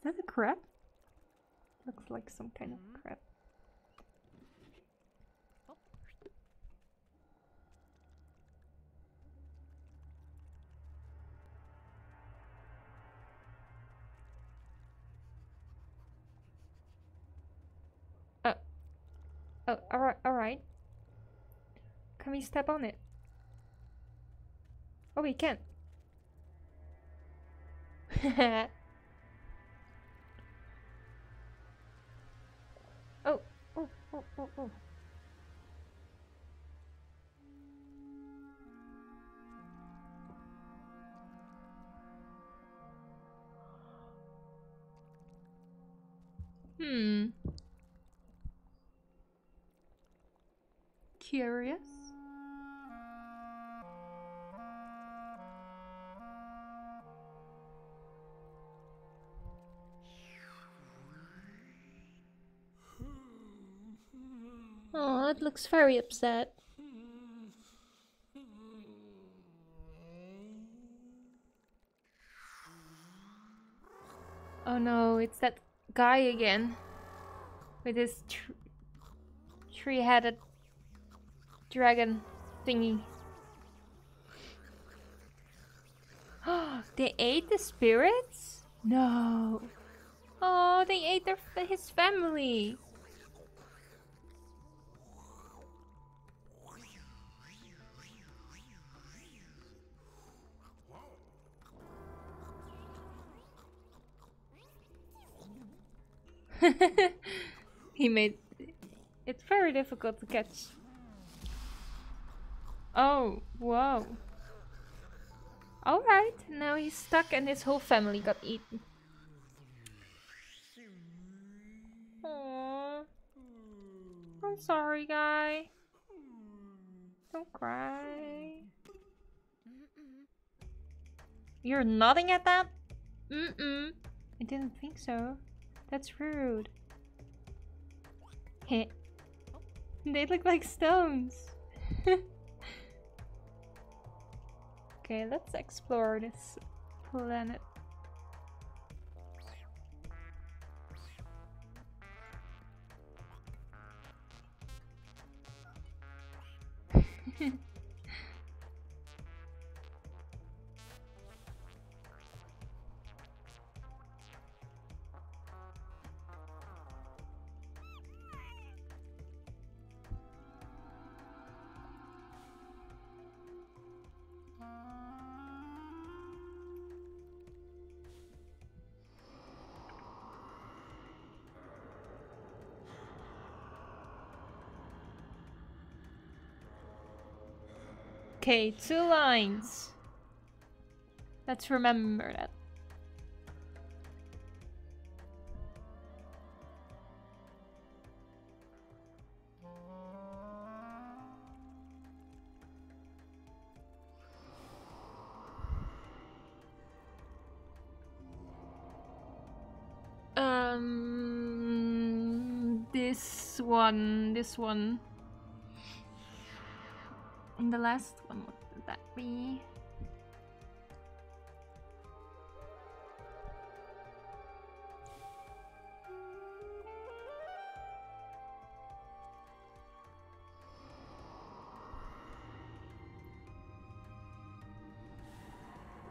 Is that a crab? Looks like some kind of crab. Oh. Oh, alright. Can we step on it? Oh, we can. Oh. Curious. Oh, it looks very upset. Oh no, it's that guy again. With his three-headed dragon thingy. Oh, they ate the spirits? No. Oh, they ate his family. He made it very difficult to catch. Oh, whoa. Alright, now he's stuck and his whole family got eaten. Aww. I'm sorry, guy. Don't cry. You're nodding at that? Mm-mm. I didn't think so. That's rude. Heh. They look like stones. Okay, let's explore this planet. Okay, 2 lines. Let's remember that. This one. And the last one, what would that be?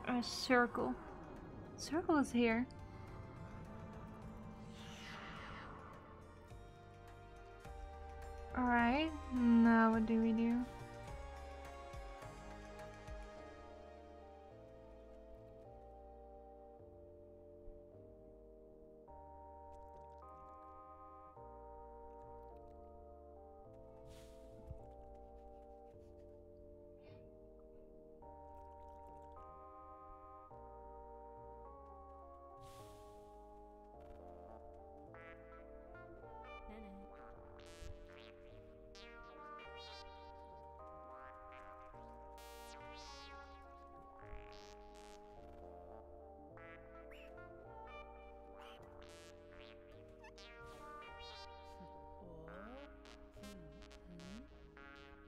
A circle. Circle is here. Alright, now what do we do?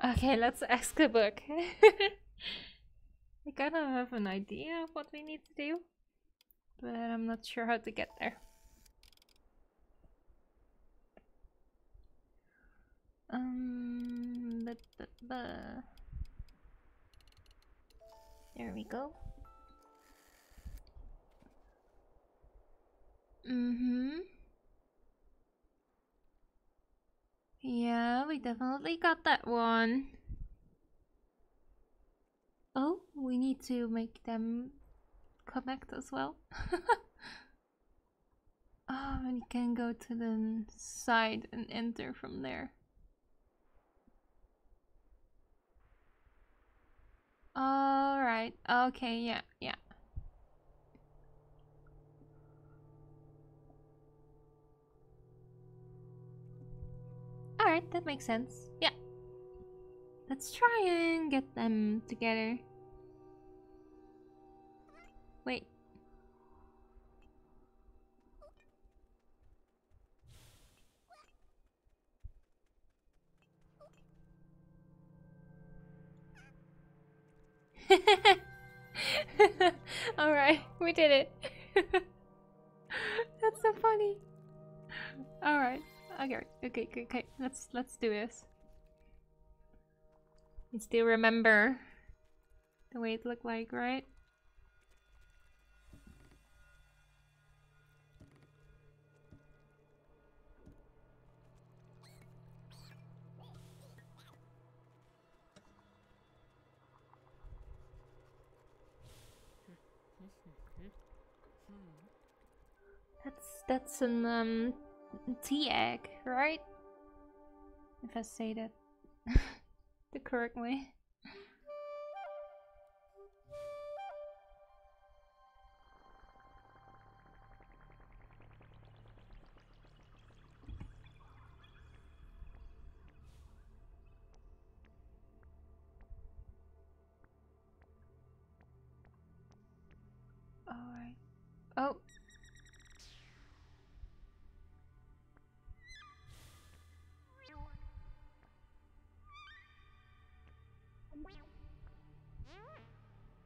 Okay, let's ask a book. I kind of have an idea of what we need to do, but I'm not sure how to get there. There we go. Yeah, we definitely got that one. Oh, we need to make them connect as well. Oh, and you can go to the side and enter from there. Alright, okay, yeah, yeah. Alright, that makes sense. Yeah. Let's try and get them together. Wait. Alright, we did it. That's so funny. Alright. Okay, let's do this. You still remember the way it looked like, right? That's an tea egg, right? If I say that the correct way. All right. Oh.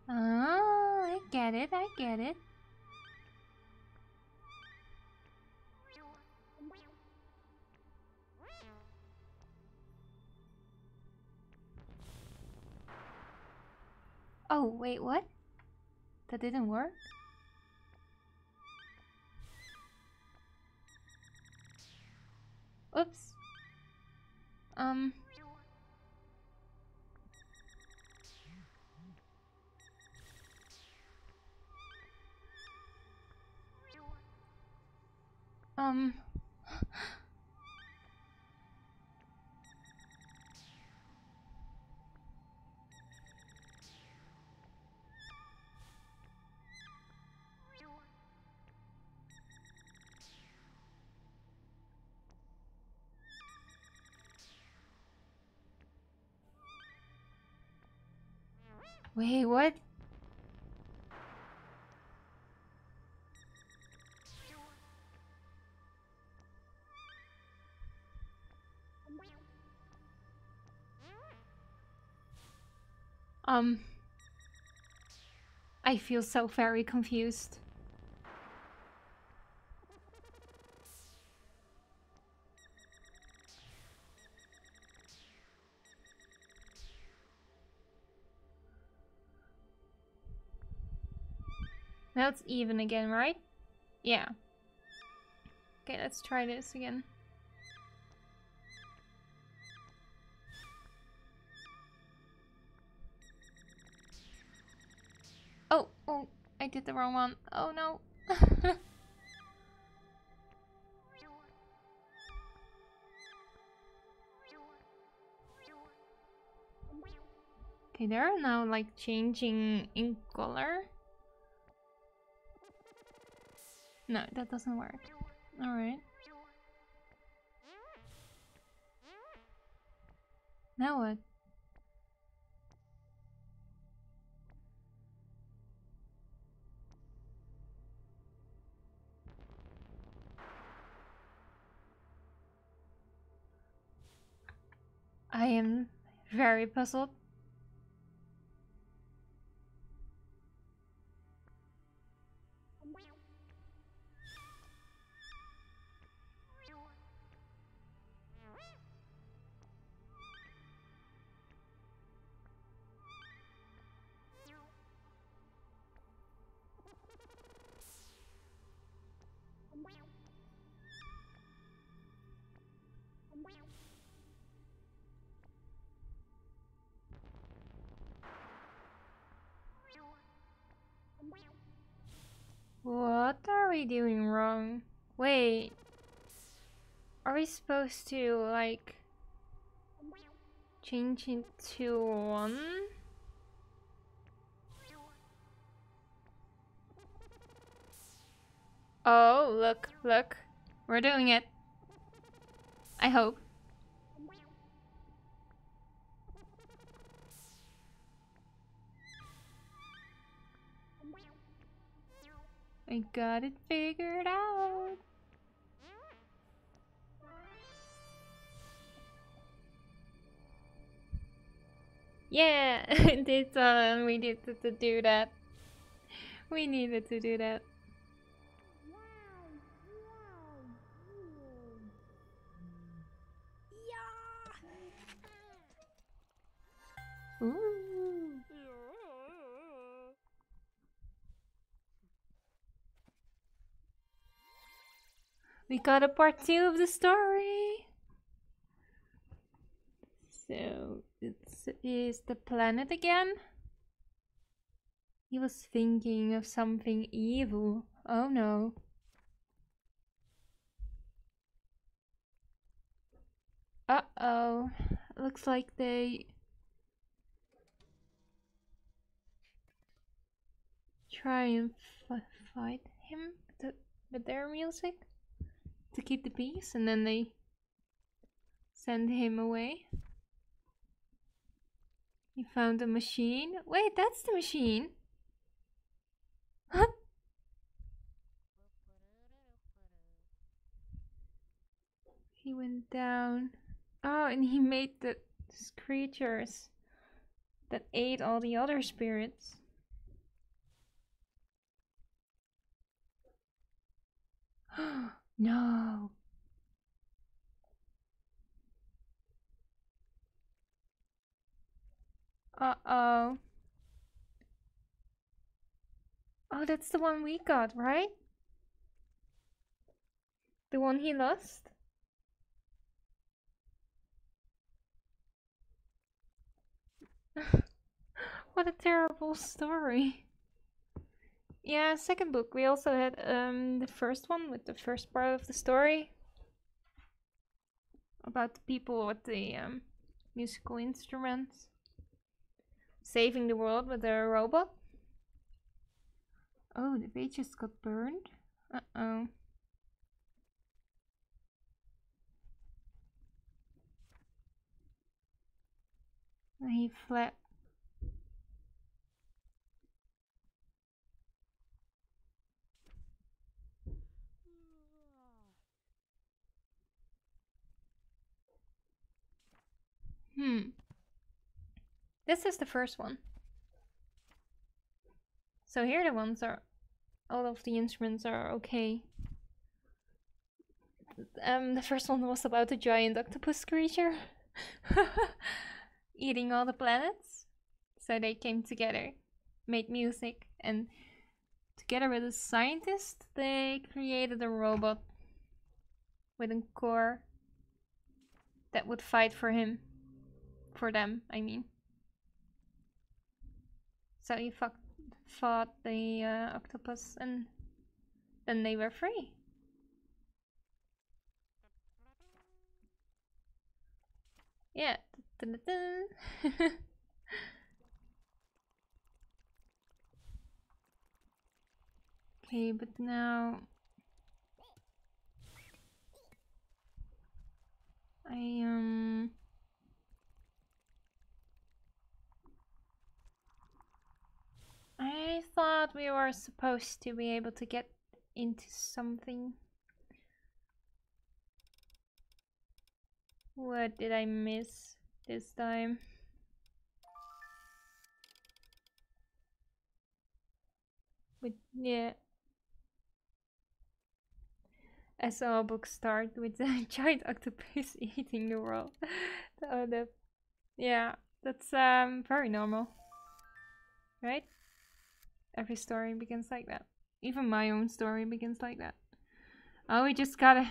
Oh, I get it, I get it. Oh, wait, what? That didn't work? Oops. Wait, what? I feel so very confused. Now it's even again, right? Yeah. Okay, let's try this again. Oh, I did the wrong one. Oh no. Okay, they're now like changing in color. No, that doesn't work. Alright. Now what? I am very puzzled. What are we doing wrong? Wait. Are we supposed to, like, change it to 1? Oh, look, look. We're doing it. I hope. I got it figured out. Yeah, this one, we needed to do that. We needed to do that. Ooh. We got a part 2 of the story! So, it is the planet again? He was thinking of something evil. Oh no. Uh-oh. Looks like they try and fight him with their music to keep the peace, and then they send him away. You found a machine. Wait, that's the machine. Huh? He went down. Oh, and he made the creatures that ate all the other spirits. No. Uh-oh. Oh, that's the one we got, right? The one he lost? What a terrible story. Yeah, second book. We also had the first one with the first part of the story about the people with the musical instruments saving the world with a robot. Oh, the pages got burned. Uh-oh. He flat. This is the first one. So here the ones are... all of the instruments are okay. The first one was about a giant octopus creature. Eating all the planets. So they came together, made music, and together with a scientist they created a robot with a core that would fight for him. For them, I mean. So he fought the octopus, and then they were free. Yeah. Okay, but now I I thought we were supposed to be able to get into something. What did I miss this time? With, yeah. I saw a book start with a giant octopus eating the world. Oh, that, yeah, that's very normal, right? Every story begins like that. Even my own story begins like that. Oh, we just gotta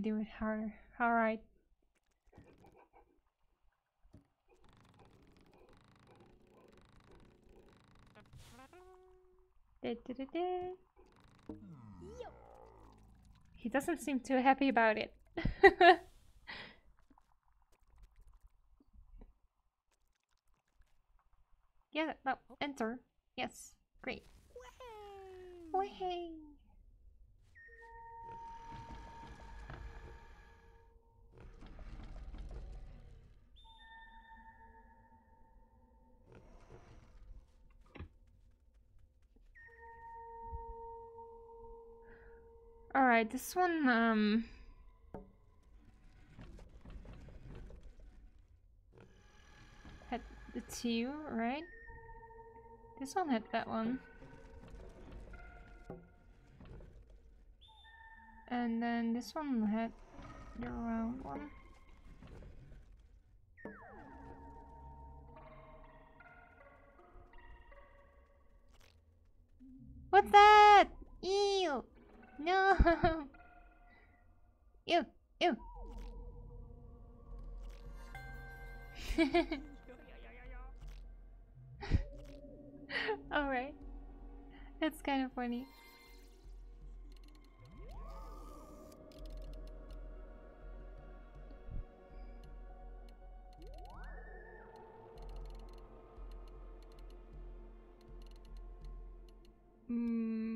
do it harder. All right. He doesn't seem too happy about it. Yeah, no, enter. Yes, great. Way. All right, this one, had the two, right? This one had that one. And then this one had the round one. What's that? Ew! No! Ew! Ew! Alright. That's kind of funny.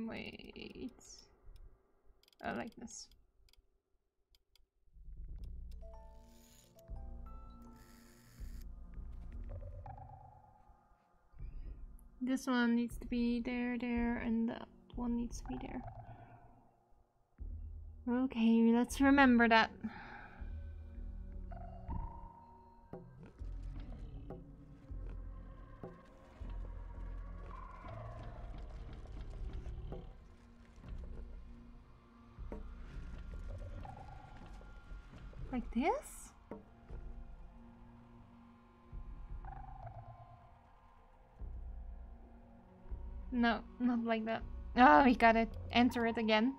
Wait. I like this. This one needs to be there, there, and that one needs to be there. Okay, let's remember that. Like this? No, not like that. Oh, we gotta enter it again.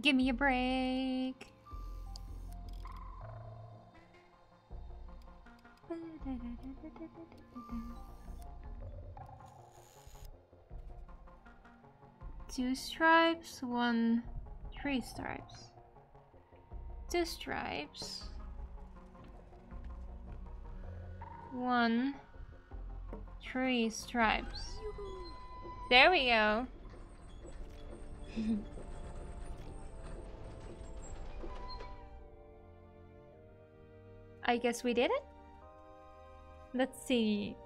Give me a break. Two stripes, 1, 3 stripes. Two stripes, 1, 3 stripes. There we go. I guess we did it. Let's see.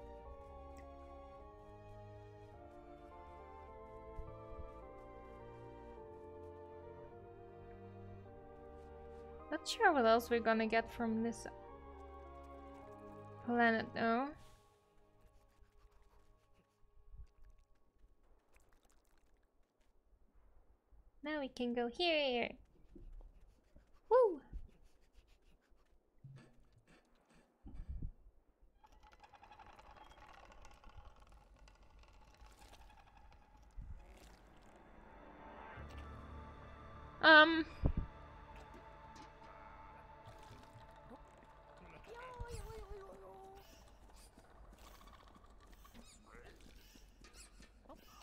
Not sure what else we're gonna get from this planet, though. Now we can go here. Woo!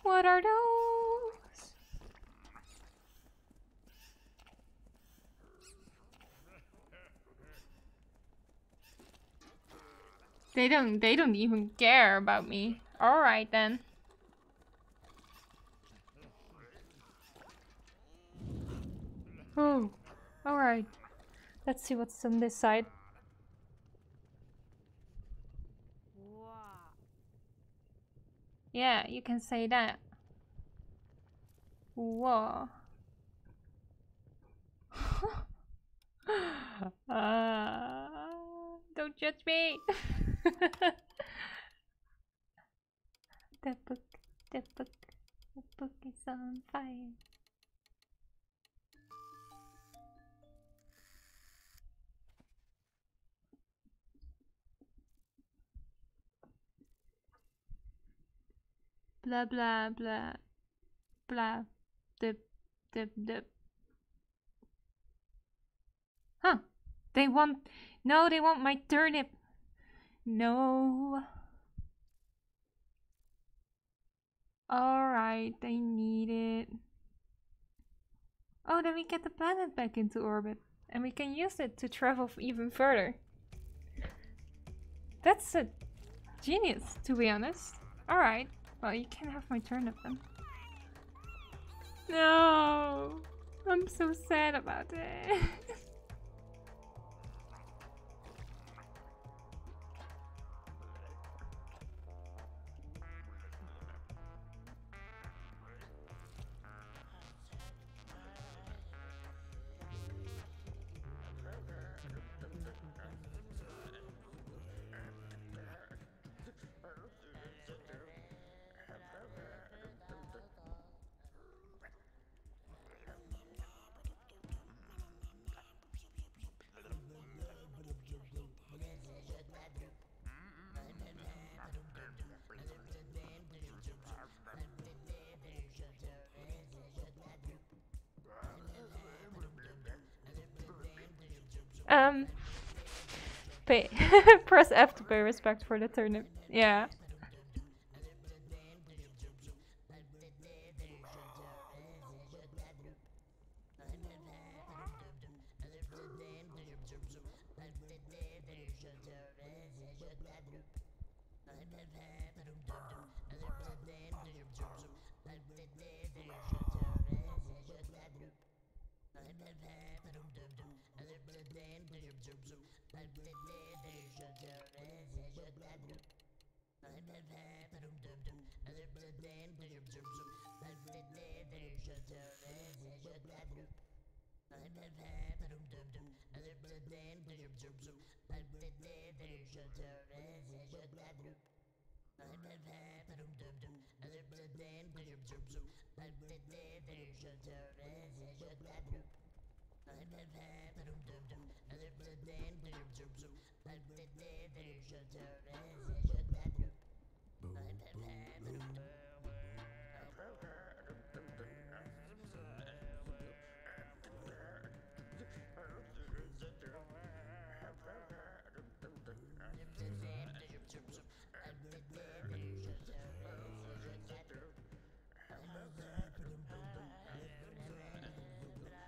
What are those? They don't even care about me. All right then. Oh, all right. Let's see what's on this side. Yeah, you can say that. Whoa. Don't judge me. The book is on fire. Blah blah blah blah dip. Huh. They want my turnip. No. Alright, they need it. Oh, then we get the planet back into orbit. And we can use it to travel even further. That's a genius, to be honest. Alright. Well, you can have my turnip then. No! I'm so sad about it. Pay. Press F to pay respect for the turnip. Yeah.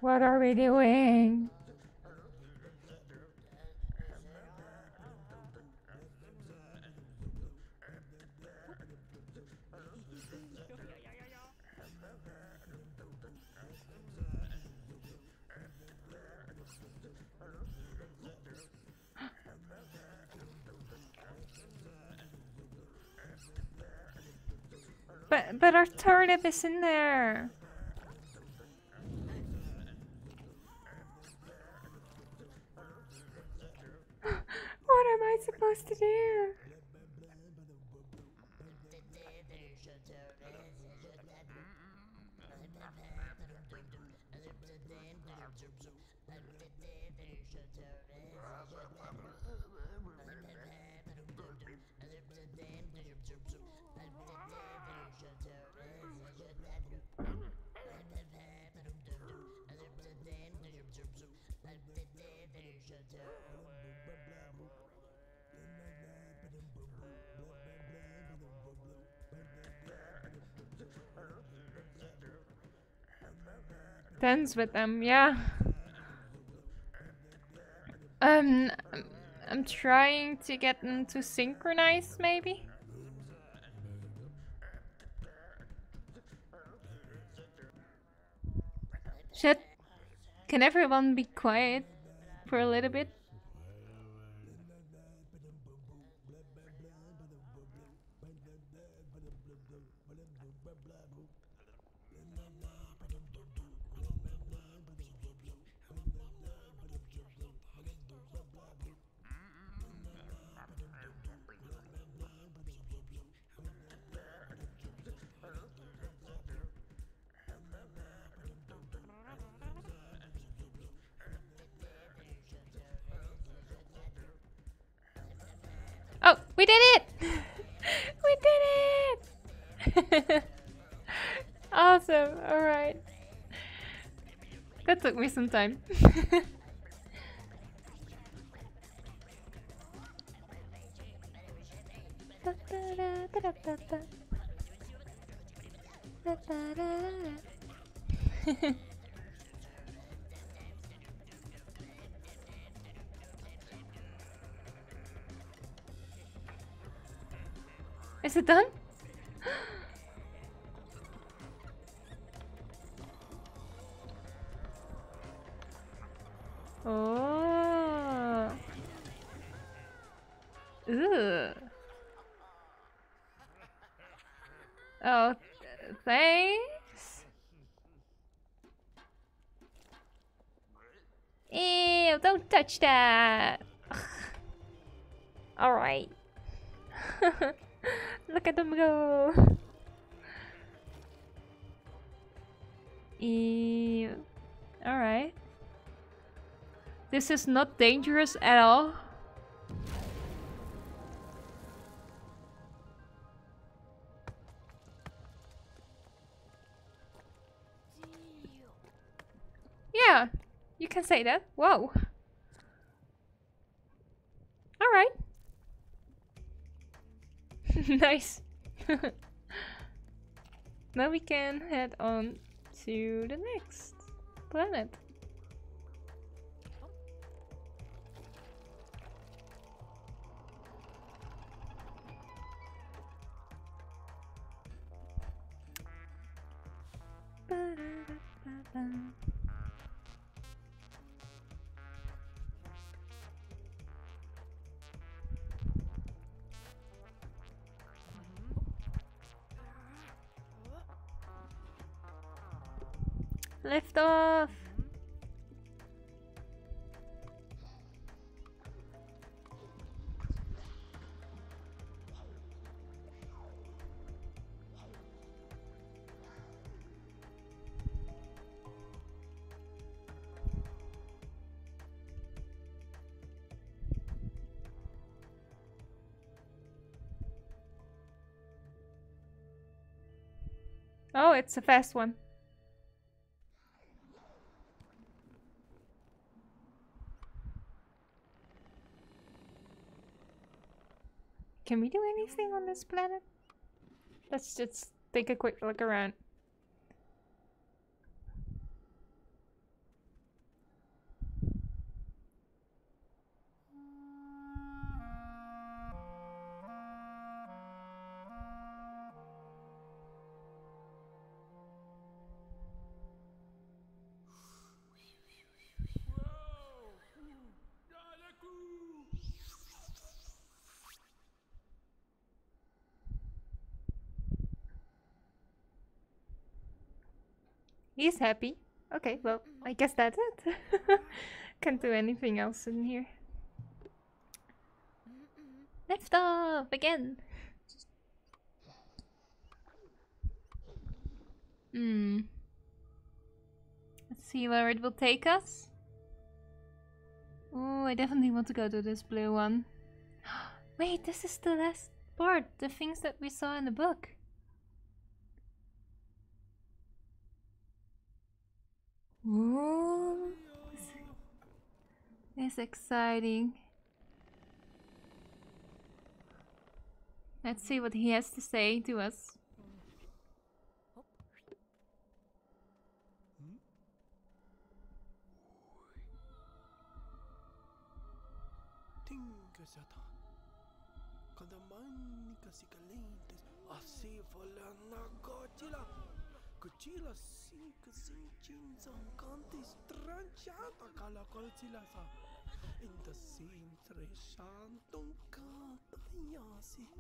What are we doing? But our turnip is in there. Supposed to do? Tense with them, yeah. I'm trying to get them to synchronize, maybe? Shit. Can everyone be quiet for a little bit? We did it! We did it! Awesome, alright. That took me some time. Is it done? Oh. Ooh. Oh, thanks. Ew, don't touch that. All right. Look at them go. Ew. All right. This is not dangerous at all. Yeah, you can say that. Whoa. All right. Nice. Now we can head on to the next planet. Lift off. Oh, it's a fast one. Can we do anything on this planet? Let's just take a quick look around. He's happy. Okay, well, I guess that's it. Can't do anything else in here. Lift off again. Let's see where it will take us. Oh, I definitely want to go to this blue one. Wait, this is the last part. The things that we saw in the book. Ooh, it's exciting. Let's see what he has to say to us.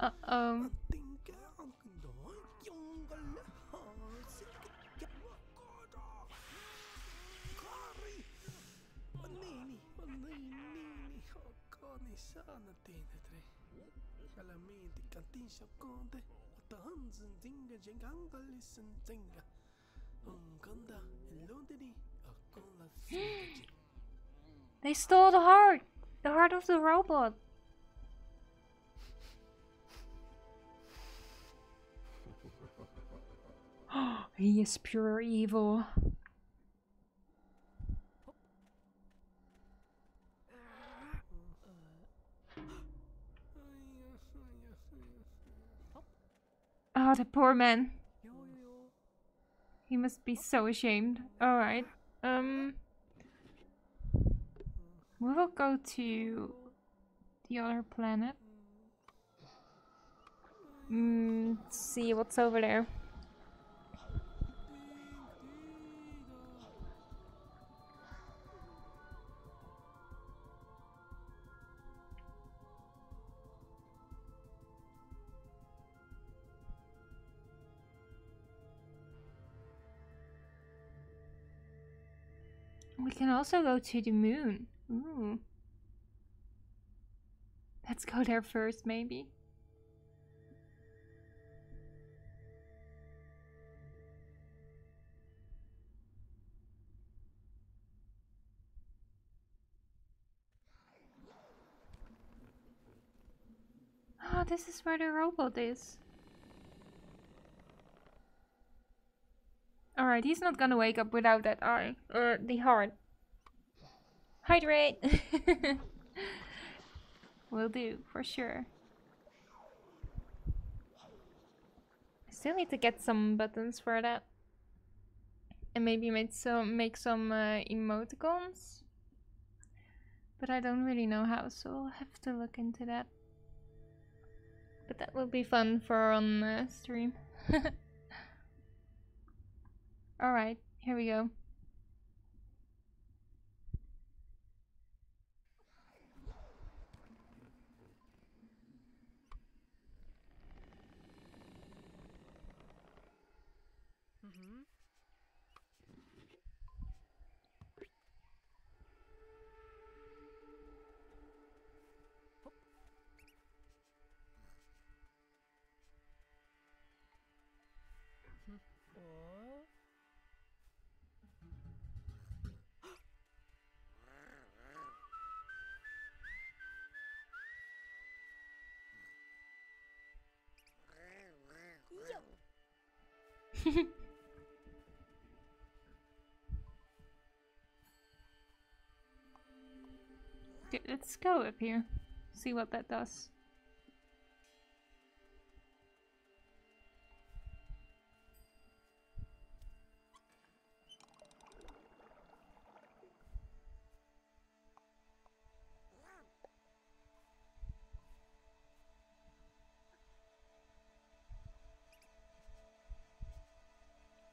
Uh-oh. They stole the heart! The heart of the robot! He is pure evil. Oh, the poor man. He must be so ashamed. Alright. We will go to the other planet. Let's see what's over there. We can also go to the moon. Ooh. Let's go there first, maybe. Oh, this is where the robot is. Alright, he's not gonna wake up without that eye. Or the heart. Hydrate! Will do, for sure. I still need to get some buttons for that. And maybe make some emoticons. But I don't really know how, so I'll have to look into that. But that will be fun for on stream. Alright, here we go. Okay, let's go up here, see what that does.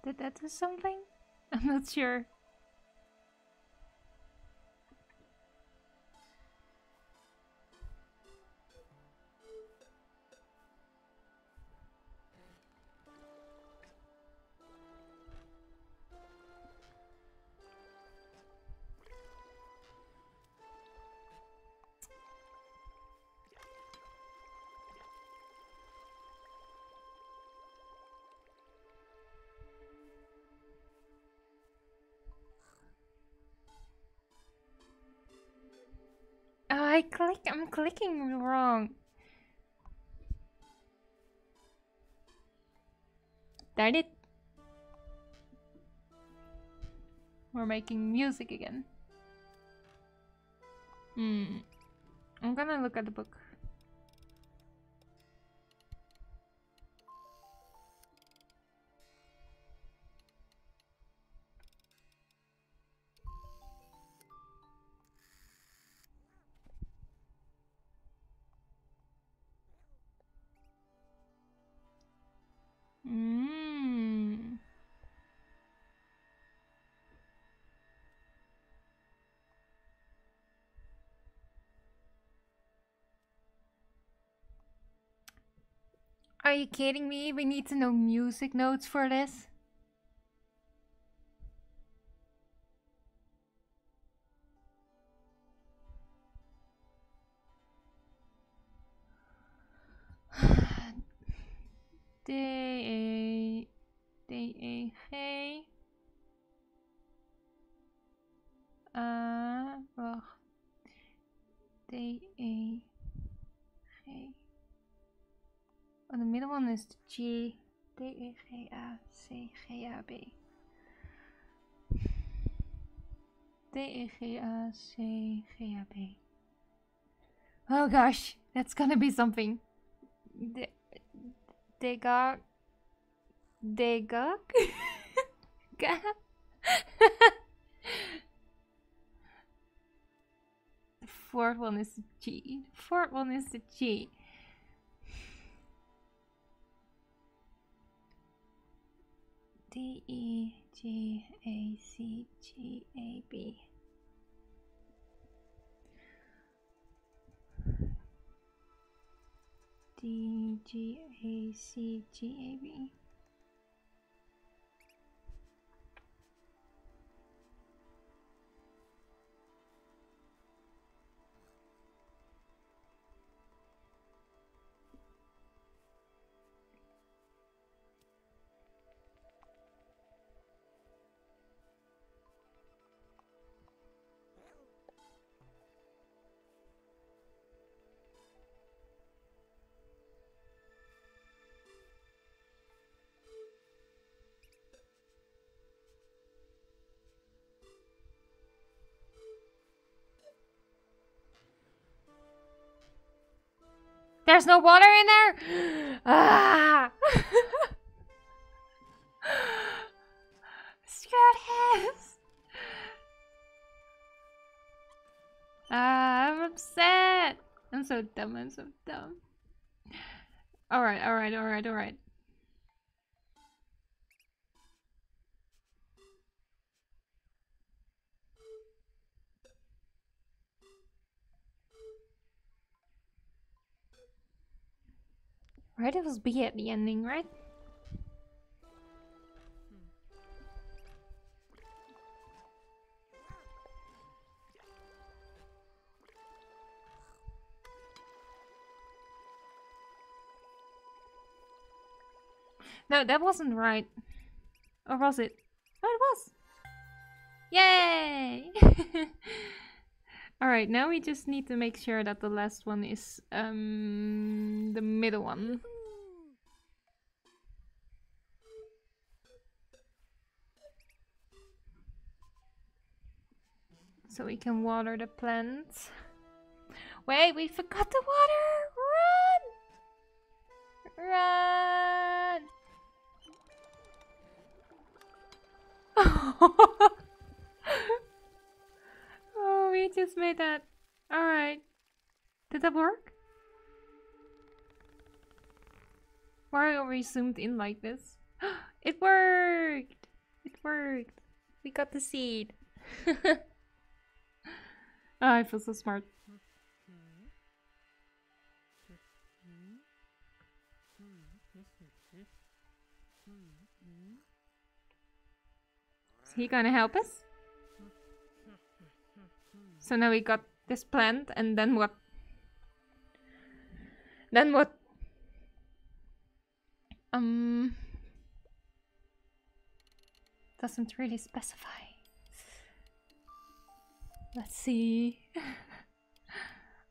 Did that do something? I'm not sure. I'm clicking wrong. Darn it. We're making music again. I'm gonna look at the book. Are you kidding me? We need to know music notes for this? D-E-G... wacht. D-E-G... Oh, the middle one is the G, D, E, G, A, C, G, A, B. D, E, G, A, C, G, A, B. Oh gosh, that's gonna be something. Degog. Degog? The fourth one is the G. The fourth one is the G. D, E, G, A, C, G, A, B. D, G, A, C, G, A, B. There's no water in there? Ah. Scared his. I'm upset. I'm so dumb. I'm so dumb. Alright, alright, alright, alright. Right, it was B at the ending, right? No, that wasn't right. Or was it? Oh, it was! Yay! Alright, now we just need to make sure that the last one is the middle one. So we can water the plants. Wait, we forgot the water! Run! Run! Oh, we just made that. Alright. Did that work? Why are we zoomed in like this? It worked! It worked! We got the seed. Oh, I feel so smart. Is he gonna help us? So now we got this plant, and then what? Then what? Doesn't really specify. Let's see.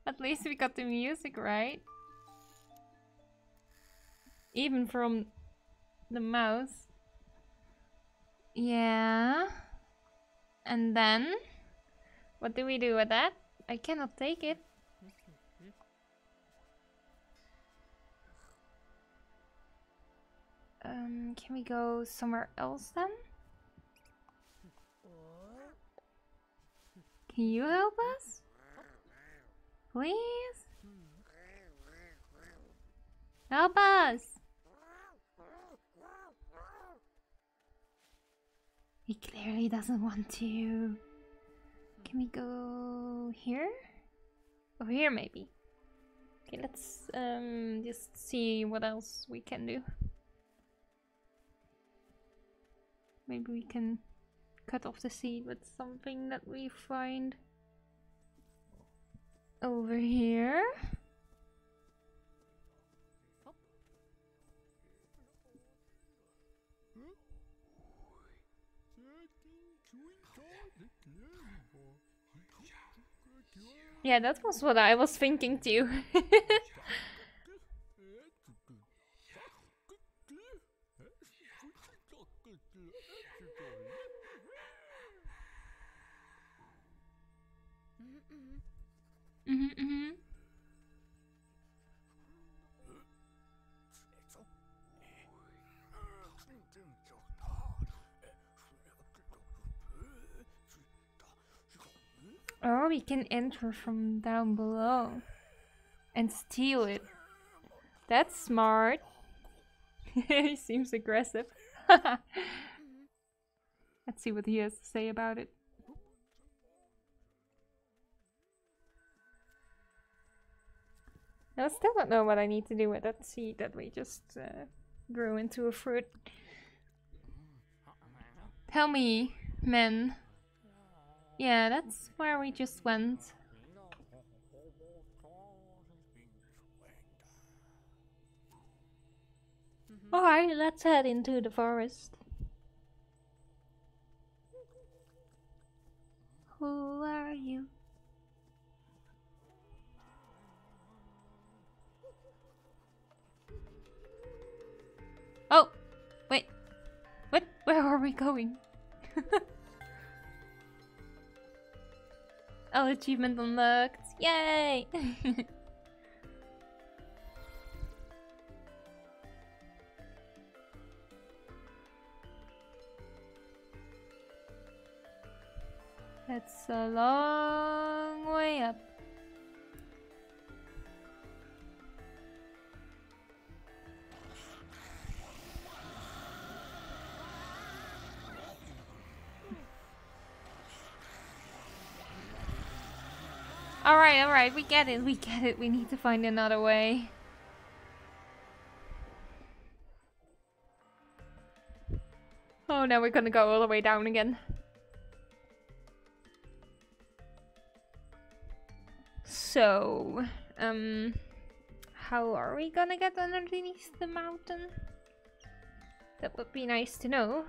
At least we got the music right. Even from the mouse. Yeah. And then what do we do with that? I cannot take it. Can we go somewhere else then? Can you help us? Please? Help us! He clearly doesn't want to. Can we go here? Or here maybe? Okay, let's just see what else we can do. Maybe we can cut off the seed with something that we find over here. Yeah, that was what I was thinking too. Mm-hmm. Oh, we can enter from down below and steal it. That's smart. He seems aggressive. Let's see what he has to say about it. I still don't know what I need to do with that seed that we just grew into a fruit. Tell me, men. Yeah, that's where we just went. Alright, let's head into the forest. Who are you? Oh! Wait. What? Where are we going? Oh, achievement unlocked. Yay! That's a long way up. Alright, alright, we get it, we get it. We need to find another way. Oh, now we're gonna go all the way down again. So, how are we gonna get underneath the mountain? That would be nice to know.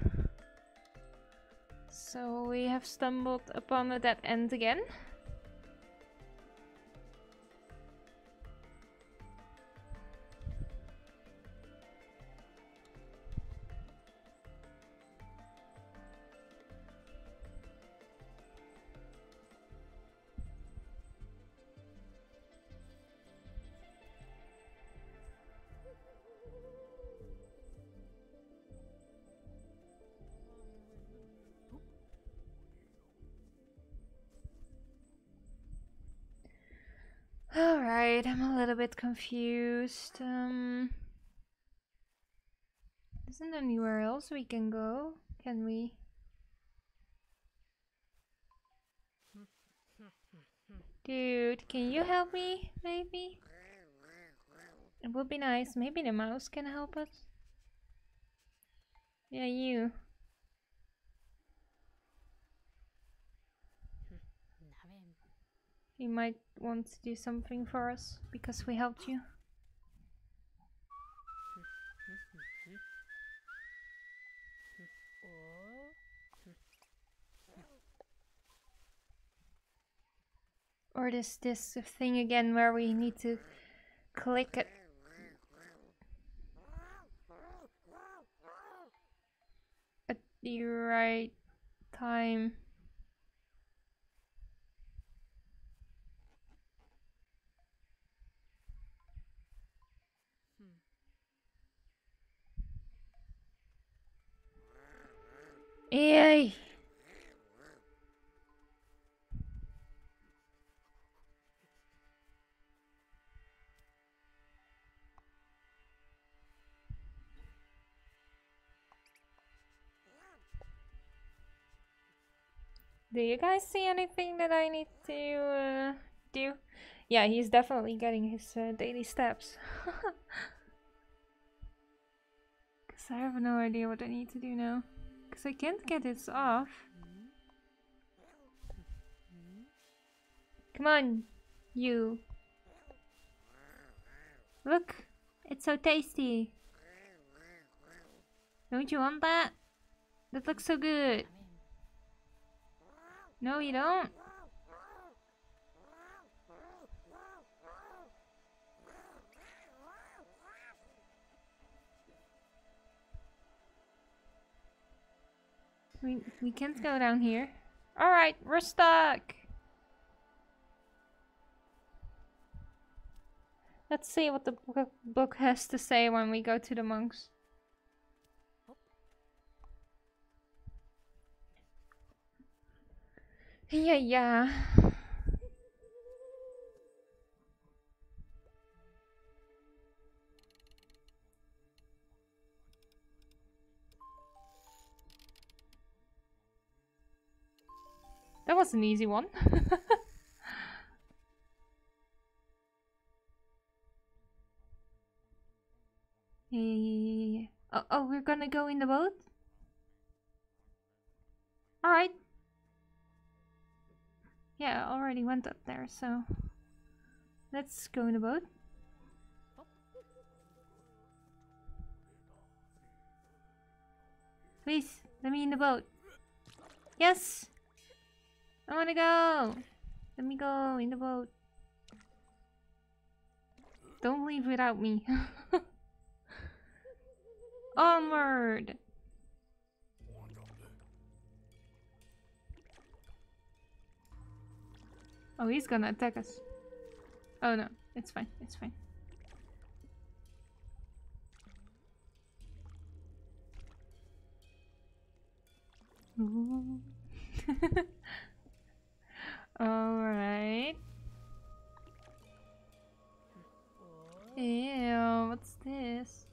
So, we have stumbled upon a dead end again. Alright, I'm a little bit confused. Isn't there anywhere else we can go? Can we? Dude, can you help me? Maybe? It would be nice. Maybe the mouse can help us. Yeah, you. You might want to do something for us because we helped you. Or is this thing again where we need to click it? At the right time. Yay! Do you guys see anything that I need to do? Yeah, he's definitely getting his daily steps. Because I have no idea what I need to do now. Because I can't get this off. Come on, you. Look, it's so tasty. Don't you want that? That looks so good. No, you don't. We can't go down here. Alright, we're stuck! Let's see what the book has to say when we go to the monks. Yeah, yeah. That was an easy one. Oh, we're gonna go in the boat? Alright. Yeah, I already went up there, so... let's go in the boat. Please, let me in the boat. Yes! I wanna go! Let me go in the boat. Don't leave without me. Onward! Oh, he's gonna attack us. Oh no, it's fine, it's fine. Alright. Ew, what's this?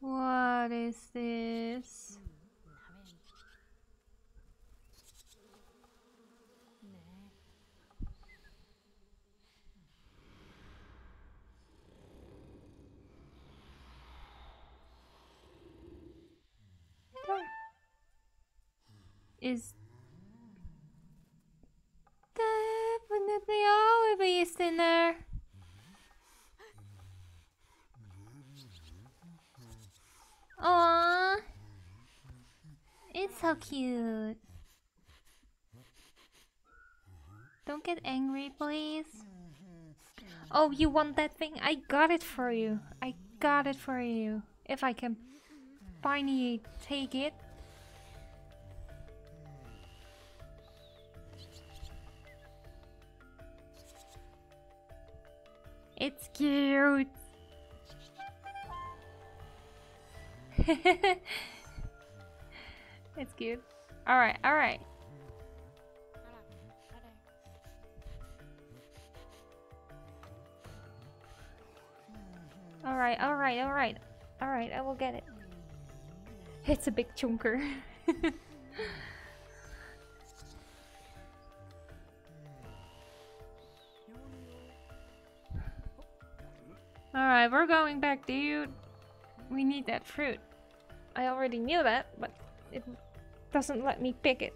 What is this? There. Is definitely all beast in there. Aww, it's so cute. Don't get angry, please. Oh, you want that thing? I got it for you. I got it for you. If I can finally take it. It's cute. It's cute. Alright, alright. Alright, alright, alright. Alright, I will get it. It's a big chunker. Alright, we're going back, dude. We need that fruit. I already knew that, but it doesn't let me pick it.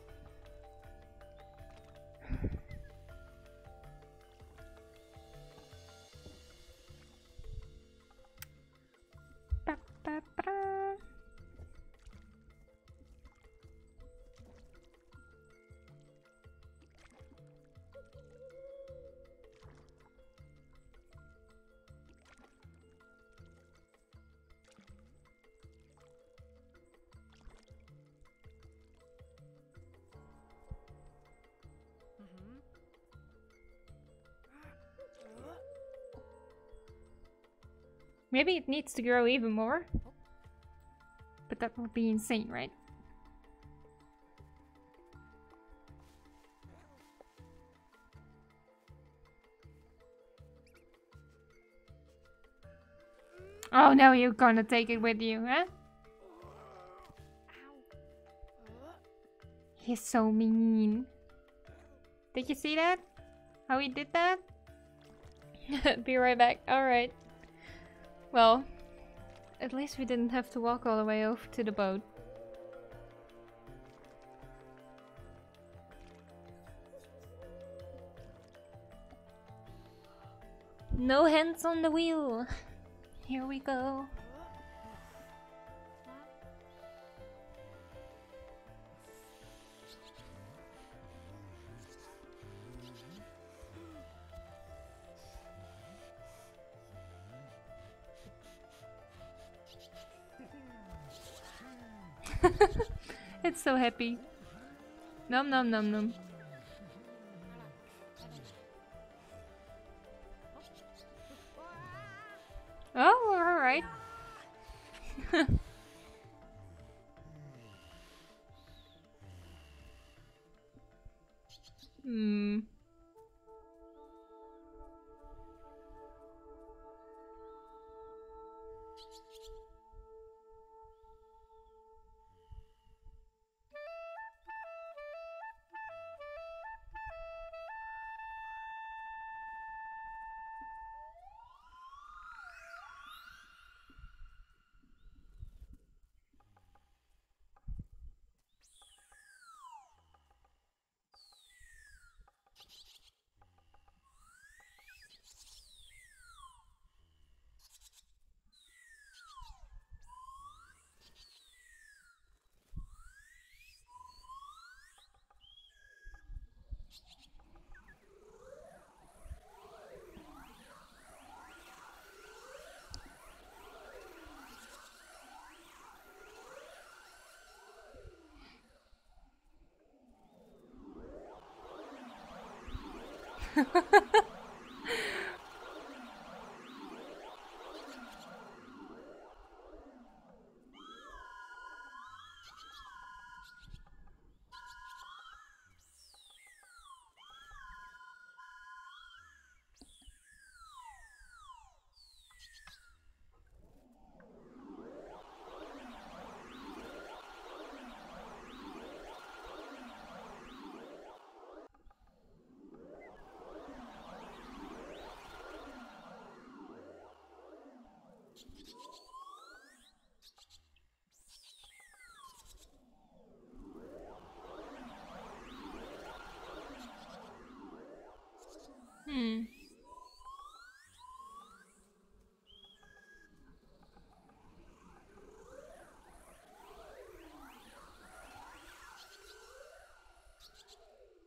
Maybe it needs to grow even more, but that would be insane, right? Oh no, you're gonna take it with you, huh? He's so mean. Did you see that? How he did that? Be right back, alright. Well, at least we didn't have to walk all the way over to the boat. No hands on the wheel! Here we go. It's so happy. Nom nom nom nom. Oh, alright. Hmm. Hmm.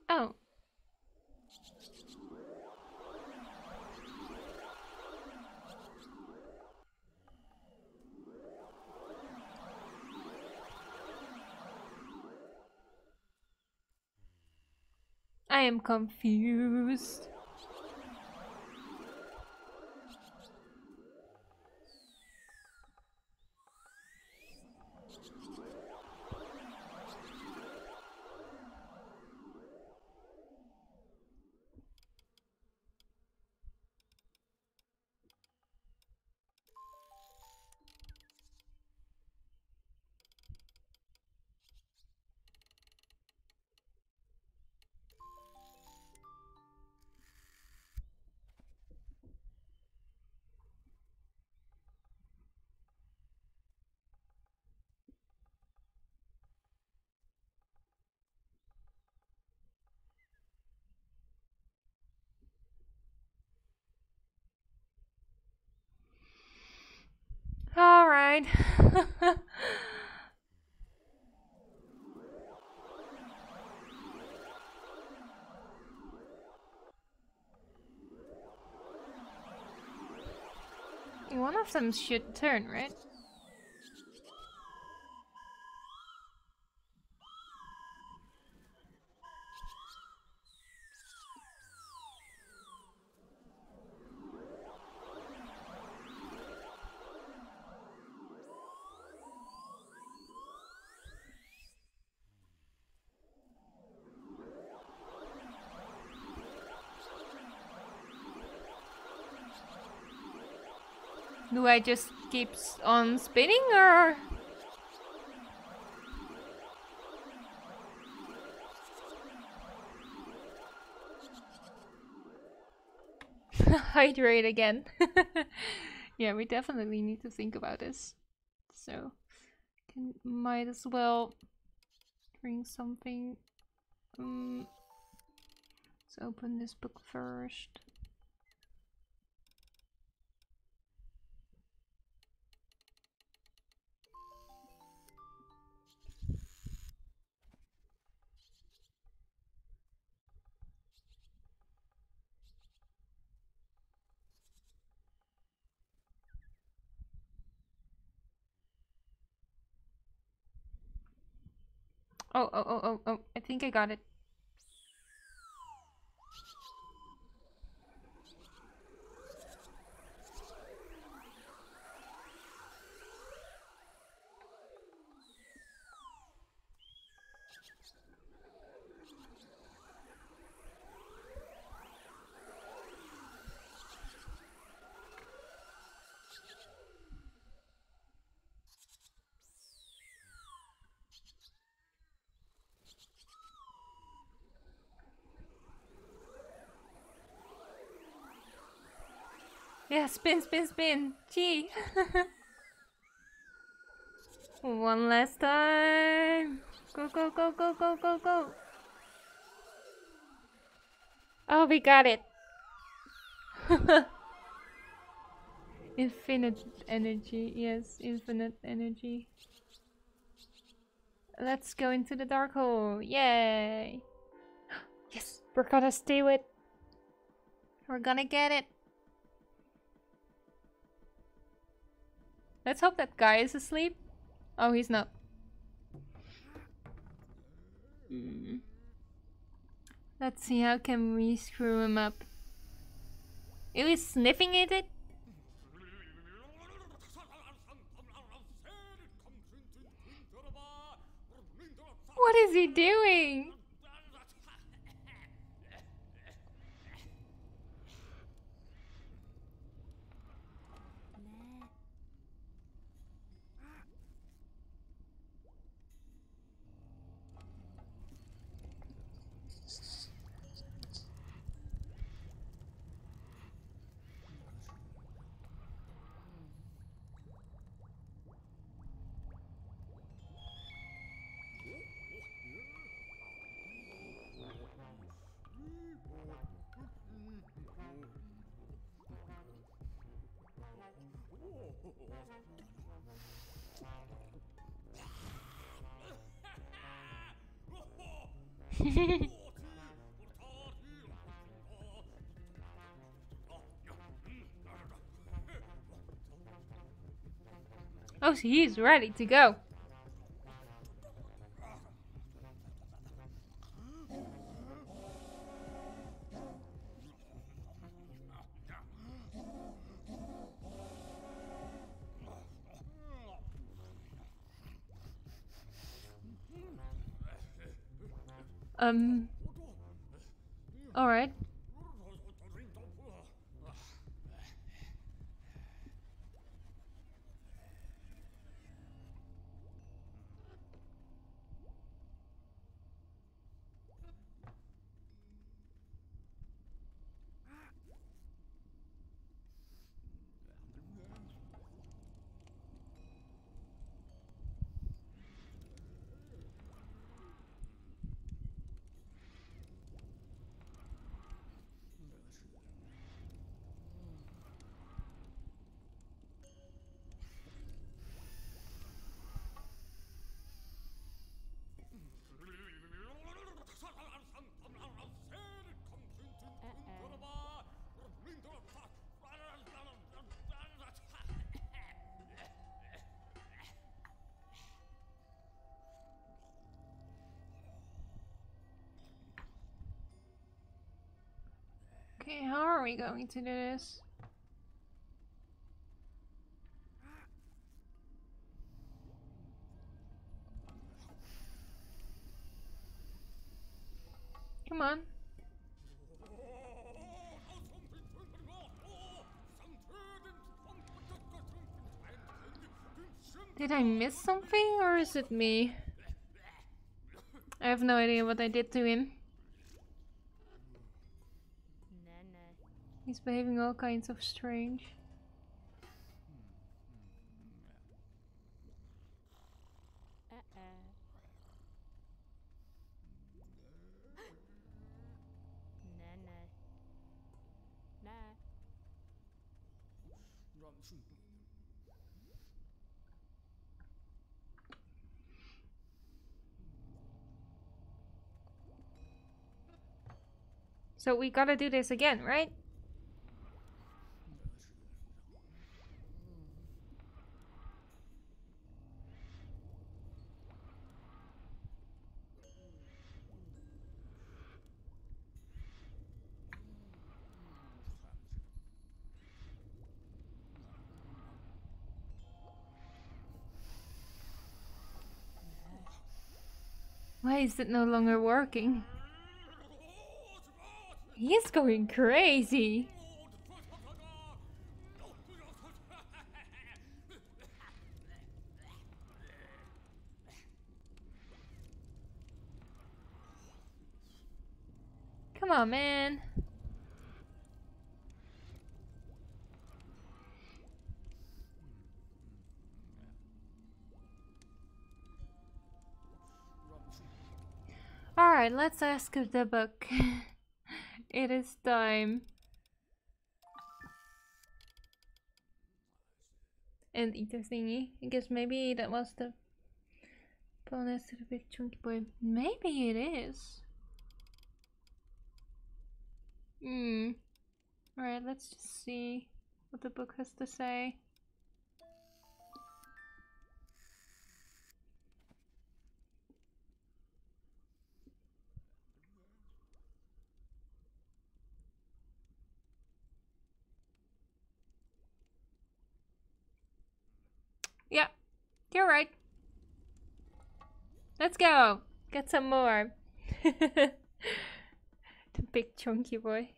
Oh. I am confused. All right. One of them should turn, right? Do I just keep on spinning or...? Hydrate again. Yeah, we definitely need to think about this. So, might as well drink something. Let's open this book first. Oh, I think I got it. Yeah, spin, spin, spin. Gee. One last time. Go, go, go, go, go, go, go. Oh, we got it. Infinite energy. Yes, infinite energy. Let's go into the dark hole. Yay. Yes, we're gonna steal it. We're gonna get it. Let's hope that guy is asleep. Oh, he's not. Let's see, how can we screw him up? He was sniffing at it? What is he doing? Oh, so he's ready to go. All right. Okay, how are we going to do this? Come on. Did I miss something, or is it me? I have no idea what I did to him. He's behaving all kinds of strange. So we gotta do this again, right? Why is it no longer working? He's going crazy! Come on, man! Alright, let's ask of the book. It is time. And eat a thingy. I guess maybe that was the bonus to the big chunky boy. Maybe it is. Alright, let's just see what the book has to say. Yeah, you're right. Let's go! Get some more. The big chunky boy.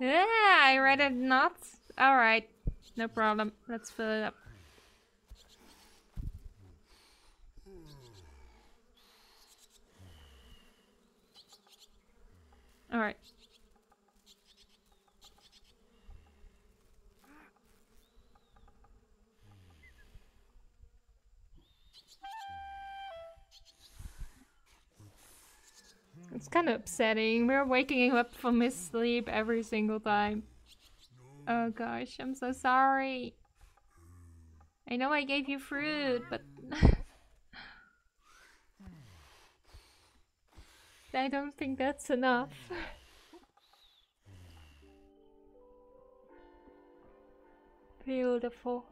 Yeah, I read it not. Alright, no problem. Let's fill it up. Alright. It's kind of upsetting. We're waking him up from his sleep every single time. Oh gosh, I'm so sorry. I know I gave you fruit, but... I don't think that's enough. Beautiful.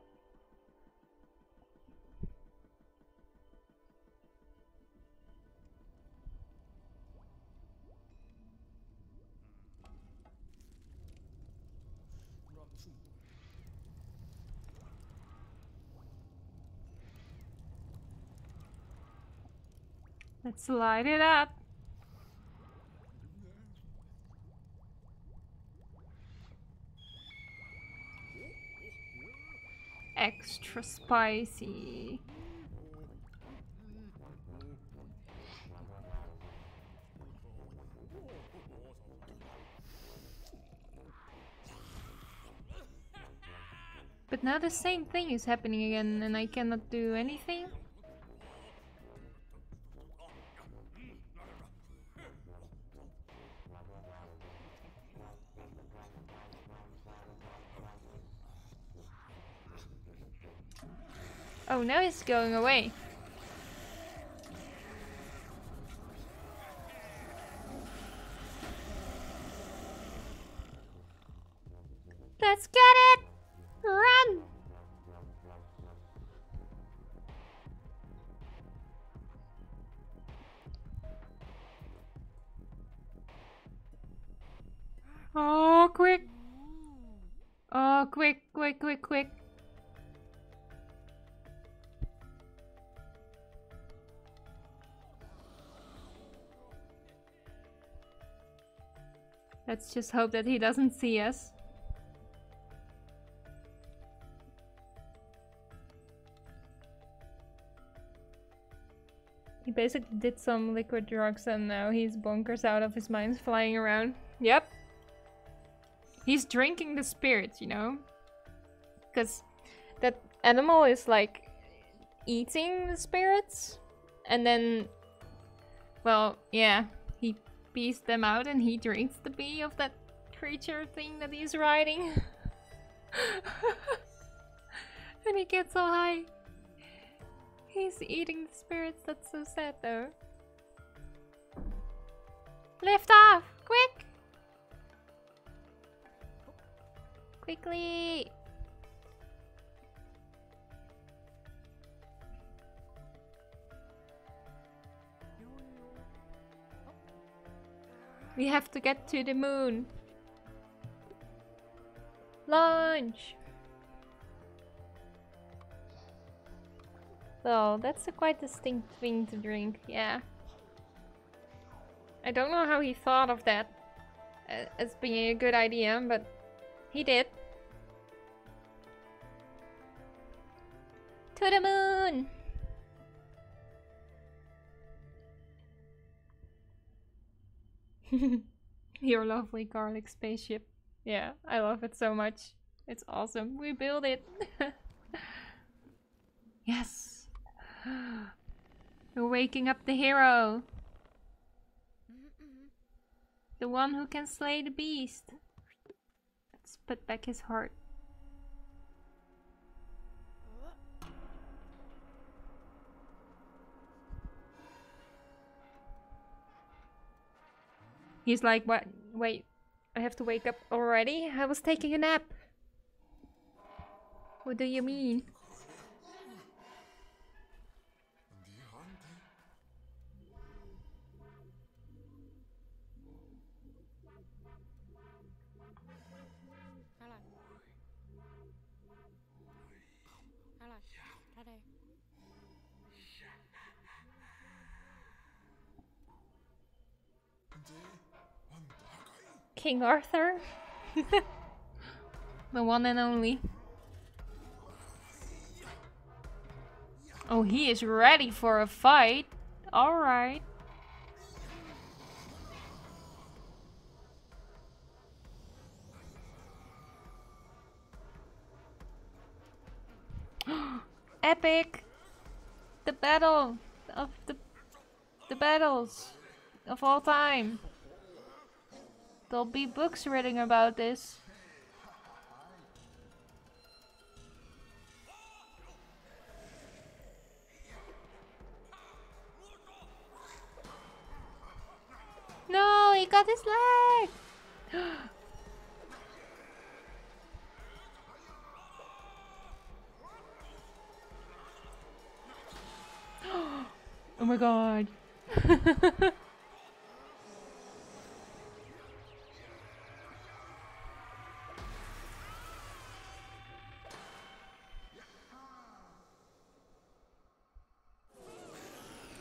Let's light it up. Extra spicy. But now the same thing is happening again and I cannot do anything. Oh, now it's going away. Let's get it! Run! Oh, quick! Oh, quick, quick, quick, quick. Let's just hope that he doesn't see us. He basically did some liquid drugs and now he's bonkers out of his mind, flying around. Yep. He's drinking the spirit, you know? Because that animal is like eating the spirits and then, well, yeah, he pees them out and he drinks the pee of that creature thing that he's riding. And he gets all high. He's eating the spirits, that's so sad though. Lift off! Quick! Quickly! We have to get to the moon. Launch! So that's a quite distinct thing to drink, yeah. I don't know how he thought of that as being a good idea, but he did. To the moon! Your lovely garlic spaceship. Yeah, I love it so much. It's awesome. We build it. Yes. We're waking up the hero. The one who can slay the beast. Let's put back his heart. He's like, what? Wait, I have to wake up already? I was taking a nap. What do you mean? King Arthur? The one and only. Oh, he is ready for a fight. Alright. Epic! The battle of the battles of all time. There'll be books written about this. No, he got his leg! Oh my god.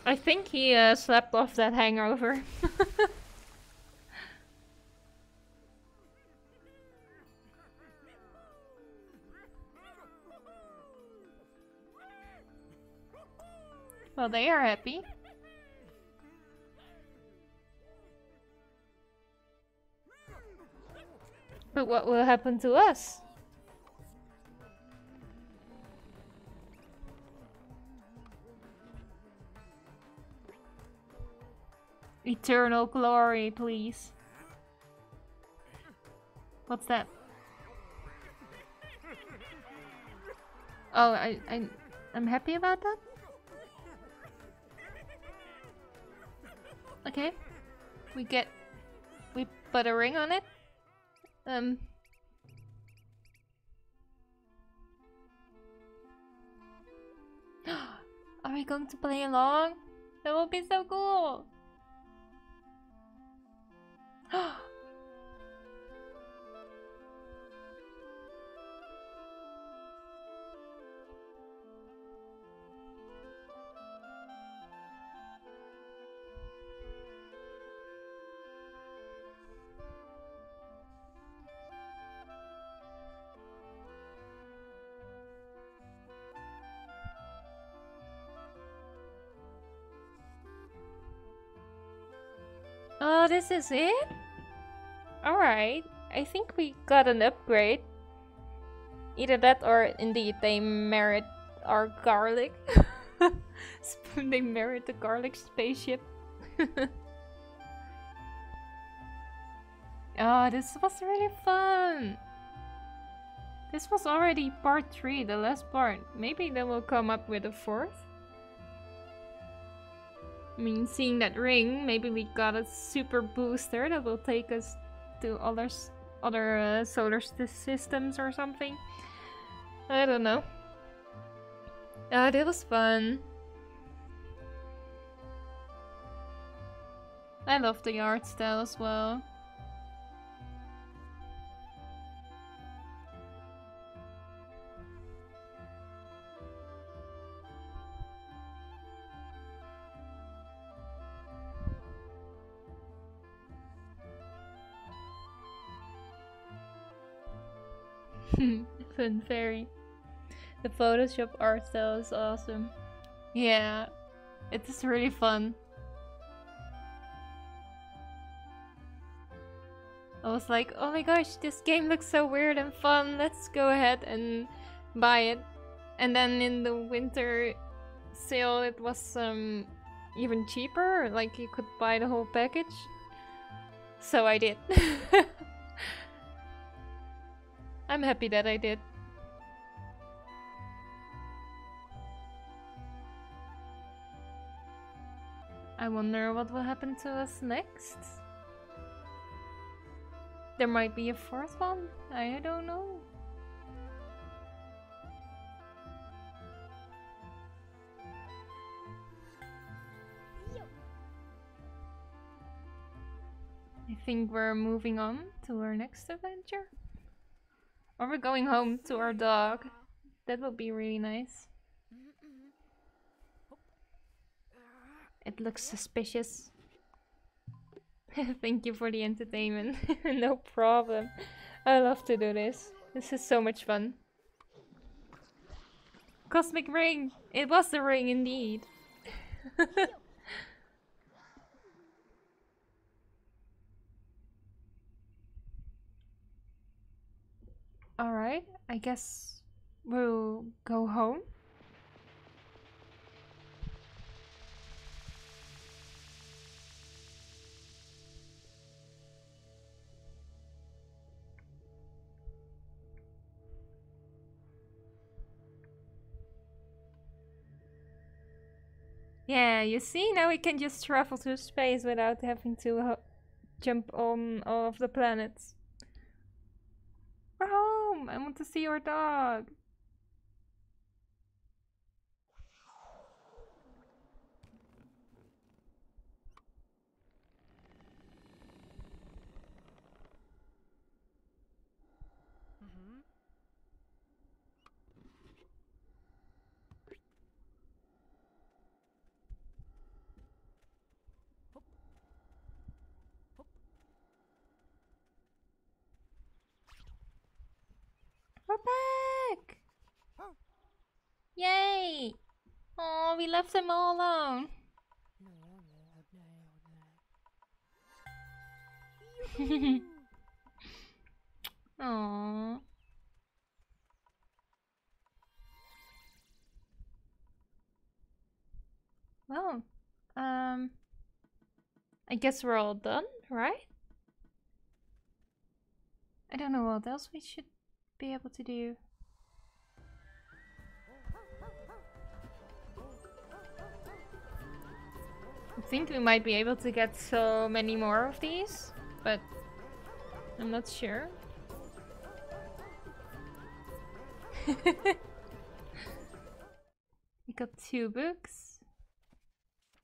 I think he slept off that hangover. Well, they are happy. But what will happen to us? Eternal glory, please. What's that? Oh, I'm happy about that? Okay. We put a ring on it. Are we going to play along? That would be so cool! Oh, this is it? Alright, I think we got an upgrade. Either that or indeed they merit our garlic. They merit the garlic spaceship. Oh, this was really fun. This was already part 3, the last part. Maybe they will come up with a 4th. I mean, seeing that ring, maybe we got a super booster that will take us to other solar systems or something. I don't know. That was fun. I love the art style as well. Fun fairy. The Photoshop art style is awesome. Yeah, it is really fun. I was like, oh my gosh, this game looks so weird and fun, let's go ahead and buy it. And then in the winter sale it was even cheaper, like you could buy the whole package. So I did. I'm happy that I did. I wonder what will happen to us next. There might be a fourth one? I don't know. I think we're moving on to our next adventure. Or we're going home to our dog. That would be really nice. It looks suspicious. Thank you for the entertainment. No problem. I love to do this. This is so much fun. Cosmic Ring! It was the ring indeed. Alright, I guess we'll go home. Yeah, you see, now we can just travel through space without having to jump on all of the planets. We're home! I want to see your dog! We're back! Yay! Oh, we left them all alone. Aww. Well, I guess we're all done, right? I don't know what else we should be able to do. I think we might be able to get so many more of these, but I'm not sure. We got 2 books. I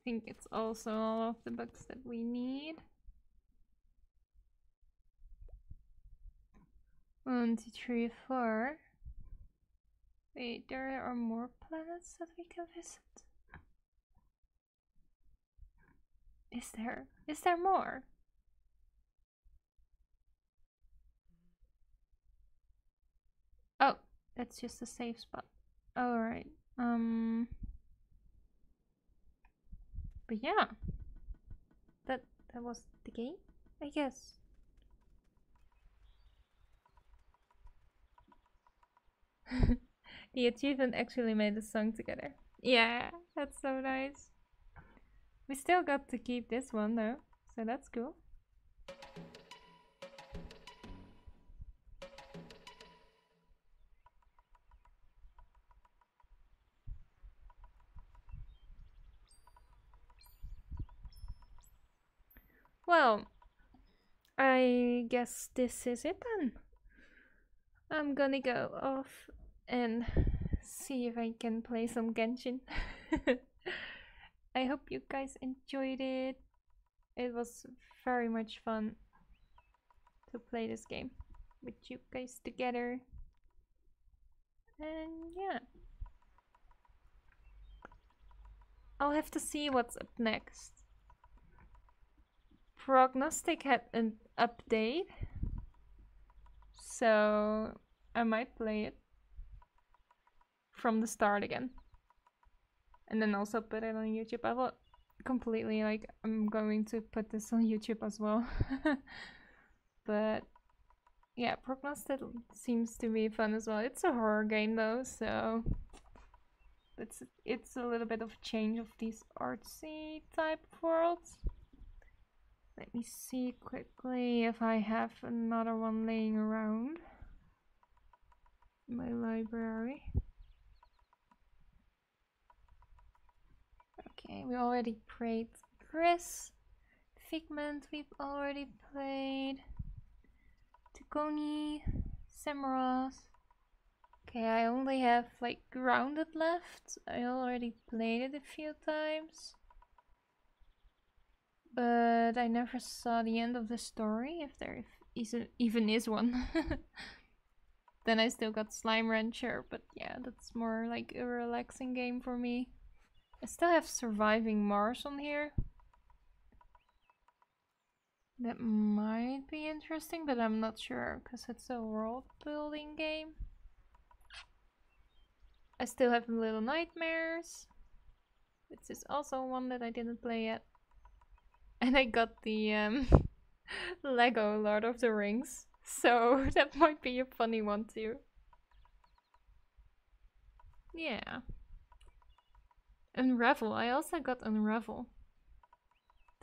think it's also all of the books that we need. 1, 2, 3, 4. Wait, there are more planets that we can visit? Is there more? Oh, that's just a safe spot. Alright, but yeah. That was the game, I guess. The achievement actually made a song together. Yeah, that's so nice. We still got to keep this one though, so that's cool. Well, I guess this is it then. I'm gonna go off and see if I can play some Genshin. I hope you guys enjoyed it. It was very much fun to play this game with you guys together. And yeah, I'll have to see what's up next. Prognostic had an update, so I might play it from the start again. And then also put it on YouTube. I will completely, like, I'm going to put this on YouTube as well. But yeah, Prognostic seems to be fun as well. It's a horror game though, so it's a little bit of change of these artsy type worlds. Let me see quickly if I have another one laying around my library. Okay, we already played Gris. Figment we've already played. Tukoni, Samorost. Okay, I only have like Grounded left. I already played it a few times, but I never saw the end of the story, if there even is one. Then I still got Slime Rancher, but yeah, that's more like a relaxing game for me. I still have Surviving Mars on here. That might be interesting, but I'm not sure, because it's a world-building game. I still have Little Nightmares, which is also one that I didn't play yet. And I got the Lego Lord of the Rings, so that might be a funny one too. Yeah. Unravel. I also got Unravel.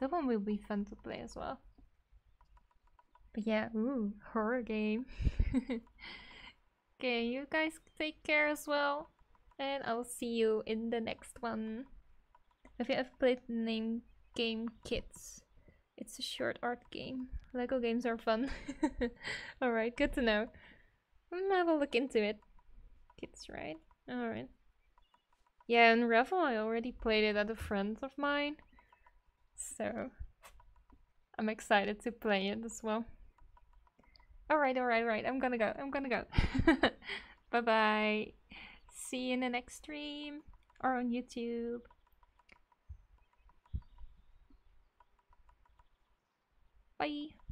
That one will be fun to play as well. But yeah, ooh, horror game. Okay, you guys take care as well. And I'll see you in the next one. Have you ever played the name Game Kids? It's a short art game. Lego games are fun. Alright, good to know. I will look into it. Kids, right? Alright. Yeah, Unravel, I already played it at a friend of mine, so I'm excited to play it as well. Alright, alright, alright. I'm gonna go. I'm gonna go. Bye bye. See you in the next stream or on YouTube. Bye.